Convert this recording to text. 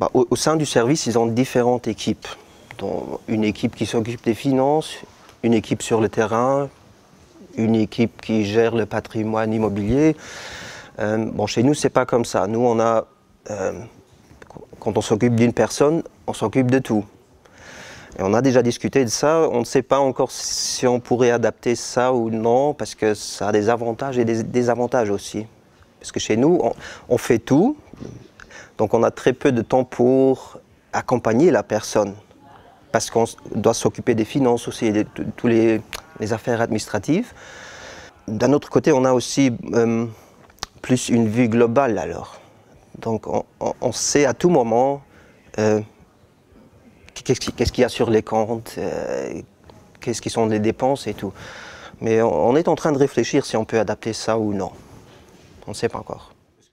bah, au sein du service, ils ont différentes équipes. Donc, une équipe qui s'occupe des finances, une équipe sur le terrain, une équipe qui gère le patrimoine immobilier. Bon, chez nous, ce n'est pas comme ça. Nous, on a, quand on s'occupe d'une personne, on s'occupe de tout. Et on a déjà discuté de ça. On ne sait pas encore si on pourrait adapter ça ou non, parce que ça a des avantages et des désavantages aussi. Parce que chez nous, on fait tout, donc on a très peu de temps pour accompagner la personne. Parce qu'on doit s'occuper des finances aussi, de tous les affaires administratives. D'un autre côté, on a aussi plus une vue globale alors. Donc on sait à tout moment qu'est-ce qu'il y a sur les comptes, qu'est-ce qui sont les dépenses et tout. Mais on est en train de réfléchir si on peut adapter ça ou non. On ne sait pas encore.